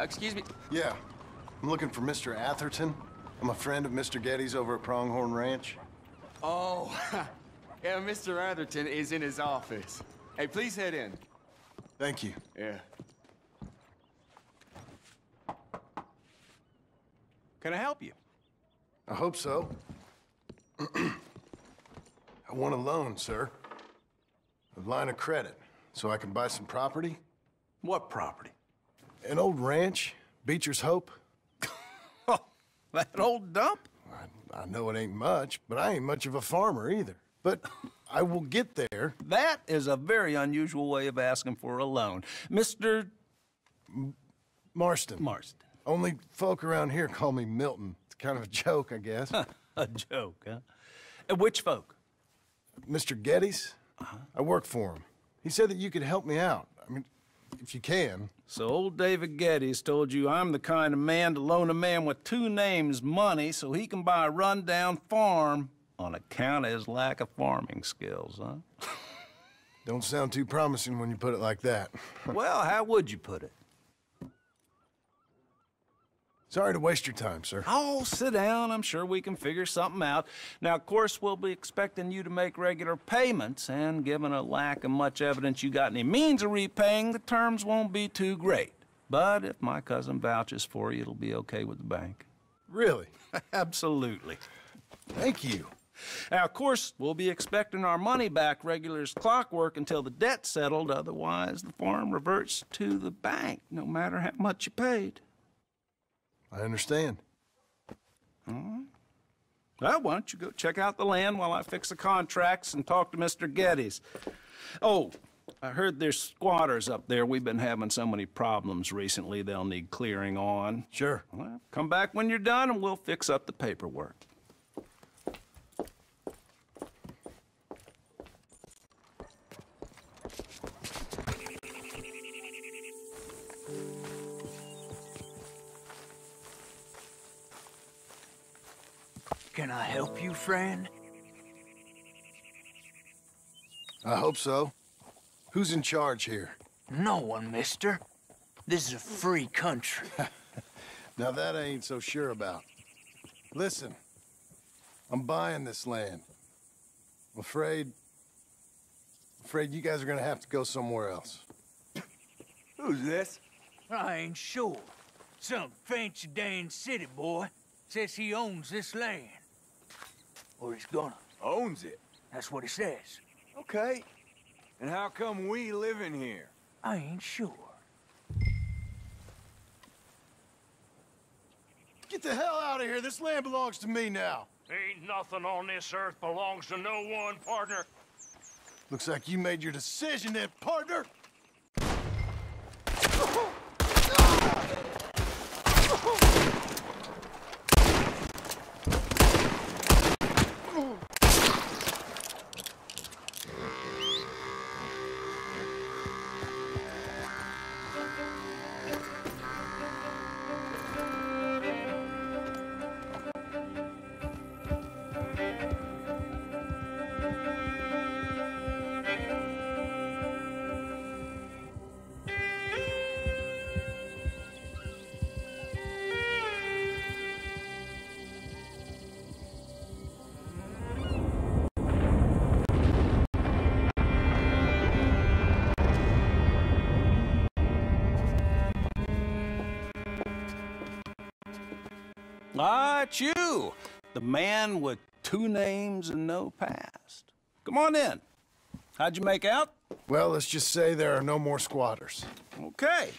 Excuse me? Yeah. I'm looking for Mr. Atherton. I'm a friend of Mr. Geddes over at Pronghorn Ranch. Oh, yeah, Mr. Atherton is in his office. Hey, please head in. Thank you. Yeah. Can I help you? I hope so. I want a loan, sir. A line of credit, so I can buy some property. What property? An old ranch, Beecher's Hope. That old dump? I know it ain't much, but I ain't much of a farmer either. But I will get there. That is a very unusual way of asking for a loan. Mr. Marston. Marston. Only folk around here call me Milton. It's kind of a joke, I guess. A joke, huh? And which folk? Mr. Geddes. Uh-huh. I work for him. He said that you could help me out. I mean, if you can. So old David Geddes told you I'm the kind of man to loan a man with two names money so he can buy a rundown farm on account of his lack of farming skills, huh? Don't sound too promising when you put it like that. Well, how would you put it? Sorry to waste your time, sir. Oh, sit down. I'm sure we can figure something out. Now, of course, we'll be expecting you to make regular payments, and given a lack of much evidence you got any means of repaying, the terms won't be too great. But if my cousin vouches for you, it'll be okay with the bank. Really? Absolutely. Thank you. Now, of course, we'll be expecting our money back regular as clockwork until the debt's settled. Otherwise, the farm reverts to the bank, no matter how much you paid. I understand. All right. Well, why don't you go check out the land while I fix the contracts and talk to Mr. Geddes. Oh, I heard there's squatters up there. We've been having so many problems recently, they'll need clearing on. Sure. Well, come back when you're done and we'll fix up the paperwork. Can I help you, friend? I hope so. Who's in charge here? No one, mister. This is a free country. Now that I ain't so sure about. Listen, I'm buying this land. I'm afraid you guys are gonna have to go somewhere else. Who's this? I ain't sure. Some fancy dang city boy says he owns this land. Or he's gonna. Owns it? That's what he says. Okay. And how come we live in here? I ain't sure. Get the hell out of here! This land belongs to me now! Ain't nothing on this earth belongs to no one, partner! Looks like you made your decision then, partner! Ah, it's you, the man with two names and no past. Come on in. How'd you make out? Well, let's just say there are no more squatters. Okay.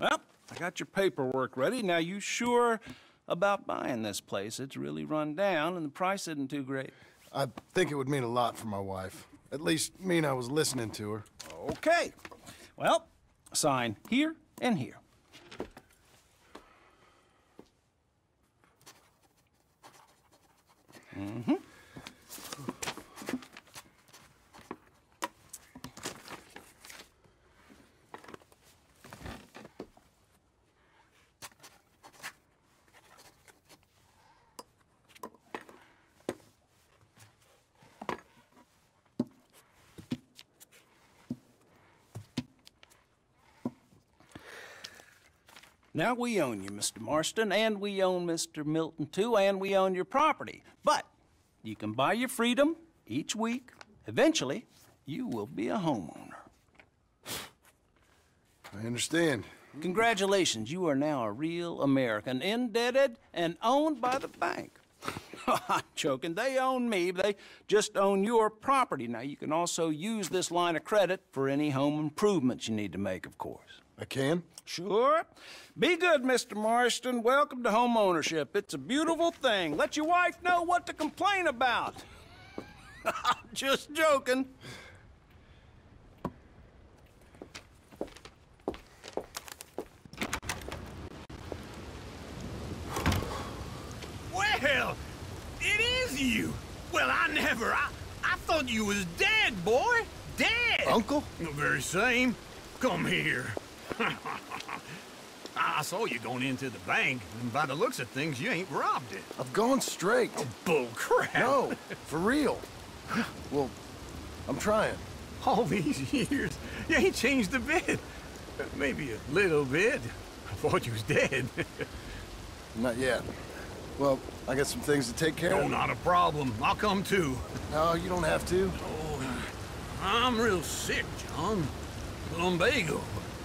Well, I got your paperwork ready. Now, you sure about buying this place? It's really run down, and the price isn't too great. I think it would mean a lot for my wife. At least mean I was listening to her. Okay. Well, sign here and here. Mm-hmm. Now we own you, Mr. Marston, and we own Mr. Milton, too, and we own your property. But you can buy your freedom each week. Eventually, you will be a homeowner. I understand. Congratulations, you are now a real American, indebted and owned by the bank. I'm joking. They own me. They just own your property. Now, you can also use this line of credit for any home improvements you need to make, of course. I can? Sure. Be good, Mr. Marston. Welcome to home ownership. It's a beautiful thing. Let your wife know what to complain about. I'm just joking. Well, it is you. Well, I never. I thought you was dead, boy. Dead. Uncle? The very same. Come here. I saw you going into the bank, and by the looks of things, you ain't robbed it. I've gone straight. Oh, bull crap. No, for real. Well, I'm trying. All these years, you ain't changed a bit. Maybe a little bit. I thought you was dead. Not yet. Well, I got some things to take care of. No, not a problem. I'll come too. No, you don't have to. No, I'm real sick, John. Lumbago.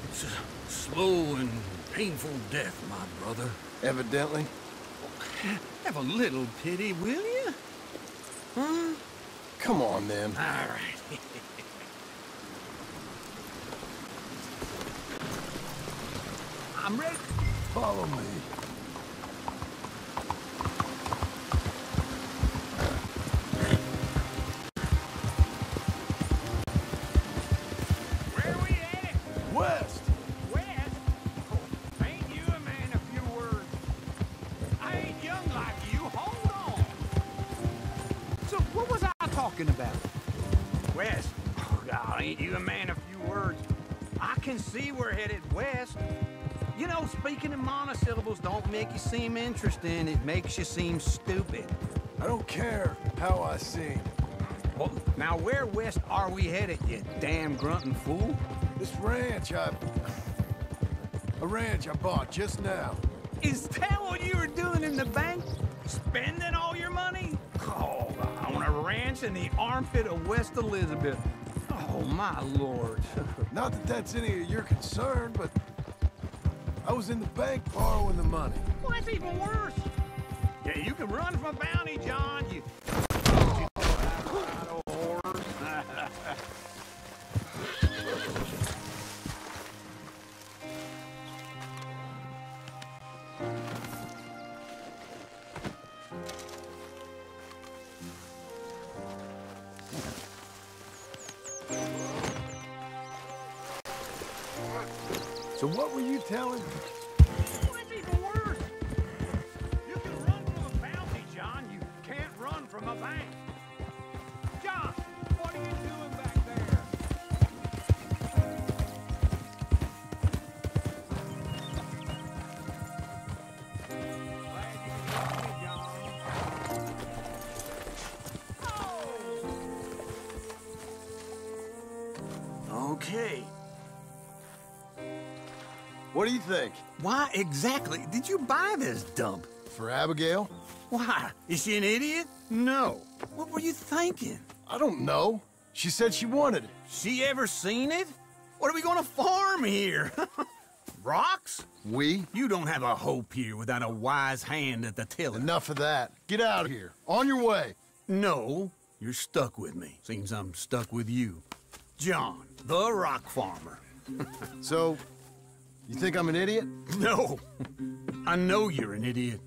It's a slow and painful death, my brother. Evidently. Have a little pity, will you? Huh? Come on, then. All right. I'm ready. Follow me. About West. Oh, God, ain't you a man of few words? I can see we're headed west. You know, speaking in monosyllables don't make you seem interesting. It makes you seem stupid. I don't care how I seem. Well, now where west are we headed, you damn grunting fool? This ranch a ranch I bought just now. Is that what you were doing in the bank? Spending all your money? Oh, on a ranch in the armpit of West Elizabeth. Oh, my Lord. Not that that's any of your concern, but I was in the bank borrowing the money. Well, that's even worse. Yeah, you can run from bounty, John. You... Oh, horse. So what were you telling me? Well, that's even worse. You can run from a bounty, John. You can't run from a bank. John, what are you doing back there? Okay. What do you think? Why exactly did you buy this dump? For Abigail? Why? Is she an idiot? No. What were you thinking? I don't know. She said she wanted it. She ever seen it? What are we gonna farm here? Rocks? We? You don't have a hope here without a wise hand at the tiller. Enough of that. Get out of here. On your way. No, you're stuck with me. Seems I'm stuck with you. John, the rock farmer. So... You think I'm an idiot? No. I know you're an idiot.